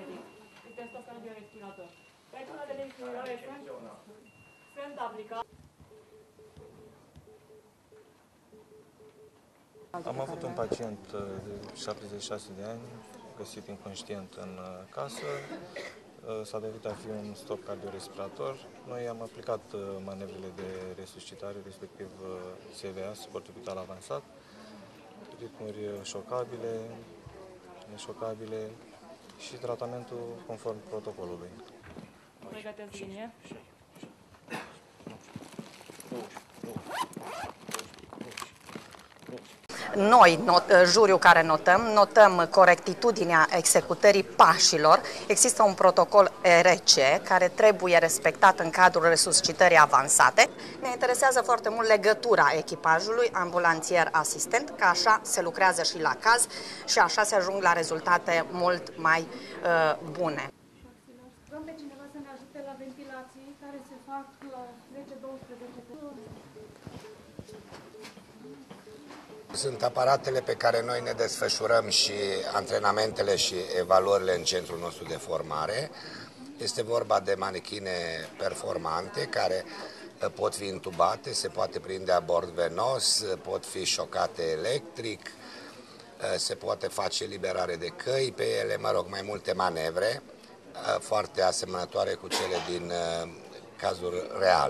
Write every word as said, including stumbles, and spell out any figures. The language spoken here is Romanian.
medic. Este stofan biorespirator. Metodele de incriminare sunt, sunt aplicate. Am avut un pacient de șaptezeci și șase de ani, găsit inconștient în casă. S-a dovedit a fi un stop cardiorespirator. Noi am aplicat manevrele de resuscitare, respectiv C V A, suportul vital avansat, ritmuri șocabile, neșocabile și tratamentul conform protocolului. Pregătesc linie. Noi, not, juriul care notăm, notăm corectitudinea executării pașilor. Există un protocol R C care trebuie respectat în cadrul resuscitării avansate. Ne interesează foarte mult legătura echipajului ambulanțier-asistent, că așa se lucrează și la caz și așa se ajung la rezultate mult mai uh, bune. Vrem pe cineva să ne ajute la ventilații care se fac la zece douăsprezece. Sunt aparatele pe care noi ne desfășurăm și antrenamentele și evaluările în centrul nostru de formare. Este vorba de manechine performante care pot fi intubate, se poate prinde abord venos, pot fi șocate electric, se poate face liberare de căi pe ele, mă rog, mai multe manevre foarte asemănătoare cu cele din cazul real.